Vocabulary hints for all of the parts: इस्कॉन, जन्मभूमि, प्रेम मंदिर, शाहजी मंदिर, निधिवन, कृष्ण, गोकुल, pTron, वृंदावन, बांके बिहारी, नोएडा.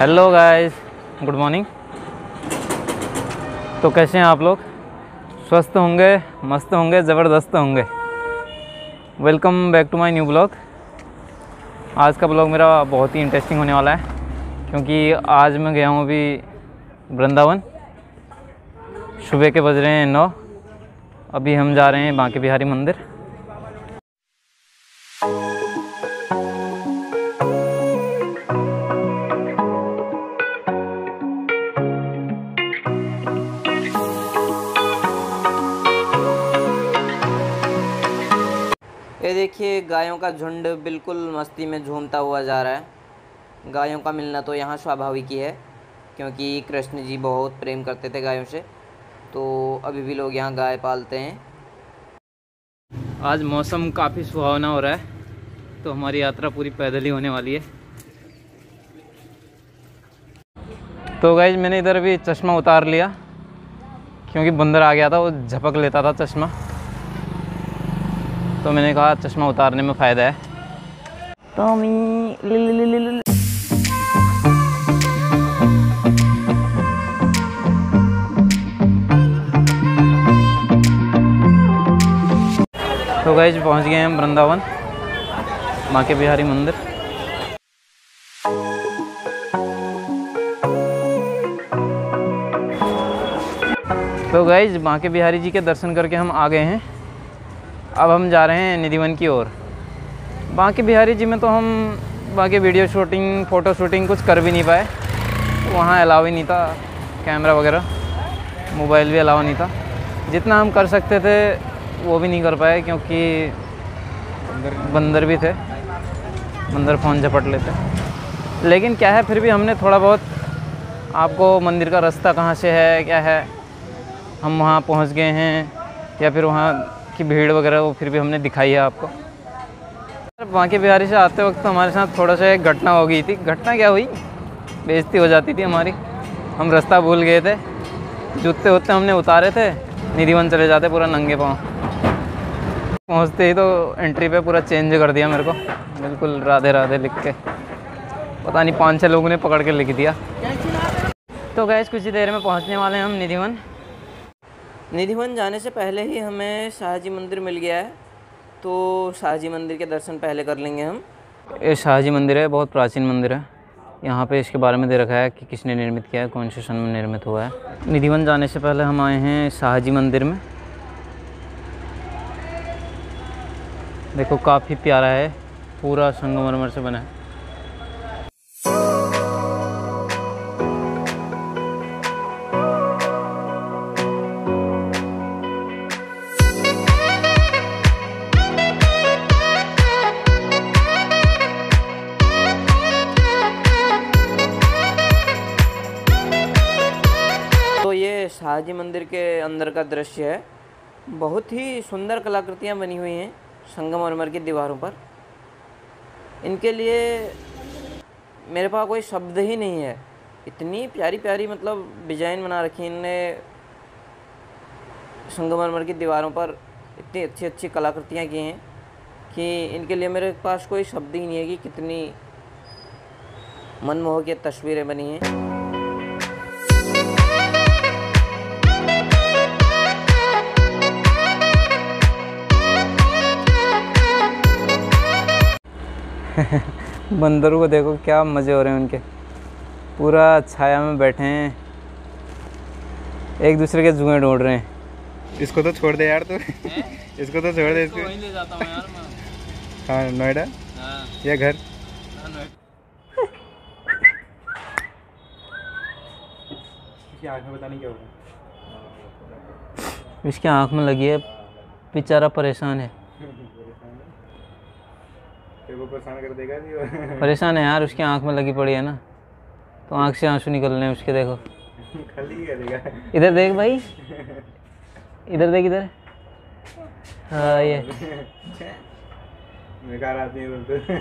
Hello guys, good morning. तो कैसे हैं आप लोग? स्वस्थ होंगे, मस्त होंगे, ज़बरदस्त होंगे। Welcome back to my new blog. आज का ब्लॉग मेरा बहुत ही इंटरेस्टिंग होने वाला है, क्योंकि आज मैं गया हूँ अभी वृंदावन। सुबह के बज रहे हैं 9। अभी हम जा रहे हैं बांके बिहारी मंदिर। ये देखिए, गायों का झुंड बिल्कुल मस्ती में झूमता हुआ जा रहा है। गायों का मिलना तो यहाँ स्वाभाविक ही है, क्योंकि कृष्ण जी बहुत प्रेम करते थे गायों से, तो अभी भी लोग यहाँ गाय पालते हैं। आज मौसम काफ़ी सुहावना हो रहा है, तो हमारी यात्रा पूरी पैदल ही होने वाली है। तो गाइस, मैंने इधर भी चश्मा उतार लिया, क्योंकि बंदर आ गया था, वो झपक लेता था चश्मा, तो मैंने कहा चश्मा उतारने में फ़ायदा है। टॉमी तो गाइस, पहुंच गए हम वृंदावन बांके बिहारी मंदिर। तो गाइस, बांके बिहारी जी के दर्शन करके हम आ गए हैं। अब हम जा रहे हैं निधिवन की ओर। बांके बिहारी जी में तो हम बाकी वीडियो शूटिंग, फ़ोटो शूटिंग कुछ कर भी नहीं पाए, वहाँ अलाव ही नहीं था कैमरा वगैरह, मोबाइल भी अलाव नहीं था। जितना हम कर सकते थे वो भी नहीं कर पाए, क्योंकि बंदर भी थे, बंदर फ़ोन झपट लेते। लेकिन क्या है, फिर भी हमने थोड़ा बहुत आपको मंदिर का रास्ता कहाँ से है, क्या है, हम वहाँ पहुँच गए हैं, या फिर वहाँ की भीड़ वगैरह वो फिर भी हमने दिखाई है आपको। बांके बिहारी से आते वक्त तो हमारे साथ थोड़ा सा एक घटना हो गई थी। घटना क्या हुई, बेइज्जती हो जाती थी हमारी। हम रास्ता भूल गए थे, जूते वूते हमने उतारे थे, निधिवन चले जाते पूरा नंगे पाँव। पहुँचते ही तो एंट्री पे पूरा चेंज कर दिया मेरे को, बिल्कुल राधे राधे लिख के, पता नहीं 5-6 लोगों ने पकड़ के लिख दिया। तो गैस, कुछ ही देर में पहुंचने वाले हैं हम निधिवन। निधिवन जाने से पहले ही हमें शाहजी मंदिर मिल गया है, तो शाहजी मंदिर के दर्शन पहले कर लेंगे हम। ये शाहजी मंदिर है, बहुत प्राचीन मंदिर है। यहाँ पे इसके बारे में दे रखा है कि किसने निर्मित किया है, कौन से सन में निर्मित हुआ है। निधिवन जाने से पहले हम आए हैं शाहजी मंदिर में। देखो, काफ़ी प्यारा है, पूरा संगमरमर से बना है। तो ये शाहजी मंदिर के अंदर का दृश्य है। बहुत ही सुंदर कलाकृतियाँ बनी हुई हैं संगमरमर की दीवारों पर। इनके लिए मेरे पास कोई शब्द ही नहीं है, इतनी प्यारी प्यारी मतलब डिजाइन बना रखी इनने संगमरमर की दीवारों पर। इतनी अच्छी अच्छी कलाकृतियाँ की हैं कि इनके लिए मेरे पास कोई शब्द ही नहीं है कि कितनी मनमोहक ये तस्वीरें बनी हैं। बंदरों को देखो, क्या मज़े हो रहे हैं उनके। पूरा छाया में बैठे हैं, एक दूसरे के जुए ढूंढ रहे हैं। इसको तो छोड़ दे यार, तो इसको तो छोड़ दे, इसको वहीं ले जाता हूं यार मैं। हाँ, नोएडा या घर। इसकी आँख में पता नहीं क्या हो रहा है, इसकी आँख में लगी है, बेचारा परेशान है। परेशान कर देगा नहीं, परेशान है यार, उसकी आंख में लगी पड़ी है ना, तो आंख से आंसू निकल रहे हैं उसके। देखो, खाली करेगा। इधर देख भाई, इधर देख, इधर। हाँ, ये बेकार आदमी है बोलते।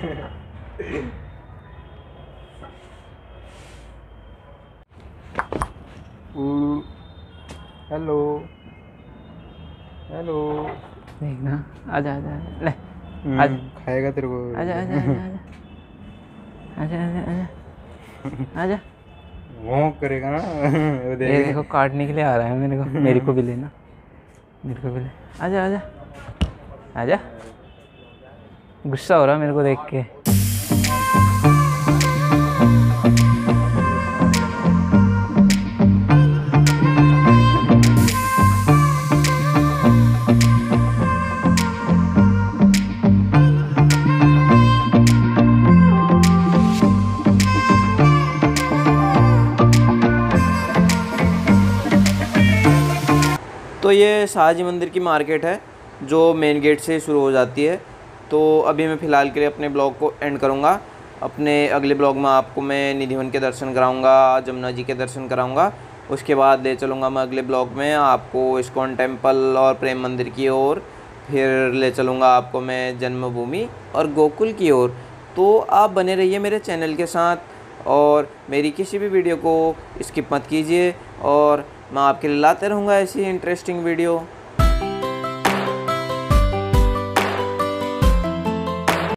हेलो हेलो, देखना, आजा आजा, ले आज खाएगा तेरे को। आजा आजा आजा आजा आजा आजा, आजा वॉक करेगा ना वो देखेगा। ये देखो काटने के लिए आ रहा है मेरे को। मेरे को भी लेना, मेरे को भी ले। आजा आजा आजा, गुस्सा हो रहा है मेरे को देख के। तो ये शाहजी मंदिर की मार्केट है जो मेन गेट से शुरू हो जाती है। तो अभी मैं फ़िलहाल के लिए अपने ब्लॉग को एंड करूँगा। अपने अगले ब्लॉग में आपको मैं निधिवन के दर्शन कराऊँगा, जमुना जी के दर्शन कराऊँगा। उसके बाद ले चलूँगा मैं अगले ब्लॉग में आपको इस्कॉन टेम्पल और प्रेम मंदिर की ओर। फिर ले चलूँगा आपको मैं जन्मभूमि और गोकुल की ओर। तो आप बने रहिए मेरे चैनल के साथ और मेरी किसी भी वीडियो को स्किप मत कीजिए और मैं आपके लिए लाते रहूँगा ऐसी इंटरेस्टिंग वीडियो।